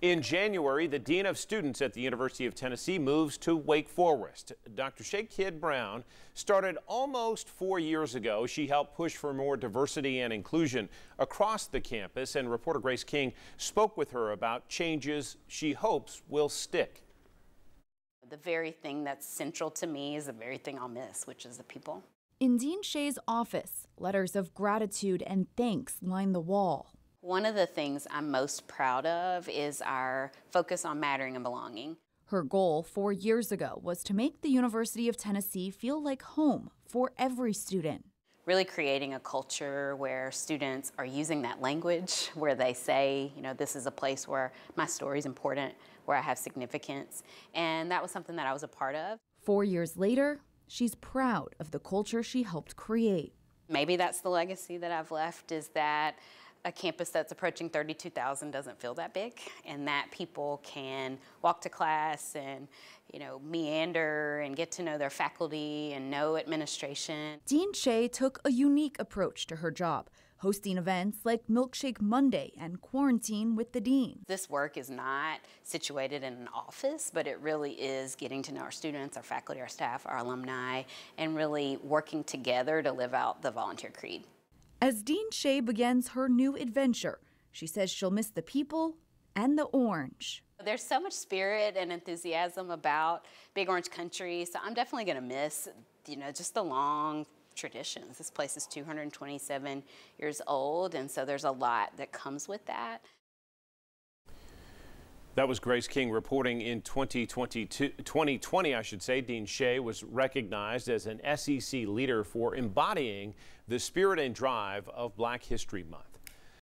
In January, the dean of students at the University of Tennessee moves to Wake Forest. Dr. Shea Kidd Brown started almost 4 years ago. She helped push for more diversity and inclusion across the campus, and reporter Grace King spoke with her about changes she hopes will stick. The very thing that's central to me is the very thing I'll miss, which is the people. In Dean Shea's office, letters of gratitude and thanks line the wall. One of the things I'm most proud of is our focus on mattering and belonging. Her goal 4 years ago was to make the University of Tennessee feel like home for every student. Really creating a culture where students are using that language, where they say, you know, this is a place where my story is important, where I have significance. And that was something that I was a part of. 4 years later, she's proud of the culture she helped create. Maybe that's the legacy that I've left, is that a campus that's approaching 32,000 doesn't feel that big, and that people can walk to class and, you know, meander and get to know their faculty and know administration. Dean Shea took a unique approach to her job, hosting events like Milkshake Monday and Quarantine with the Dean. This work is not situated in an office, but it really is getting to know our students, our faculty, our staff, our alumni, and really working together to live out the volunteer creed. As Dean Shea begins her new adventure, she says she'll miss the people and the orange. There's so much spirit and enthusiasm about Big Orange Country, so I'm definitely going to miss, you know, just the long traditions. This place is 227 years old, and so there's a lot that comes with that. That was Grace King reporting. In 2020, I should say, Dean Shea was recognized as an SEC leader for embodying the spirit and drive of Black History Month.